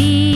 be.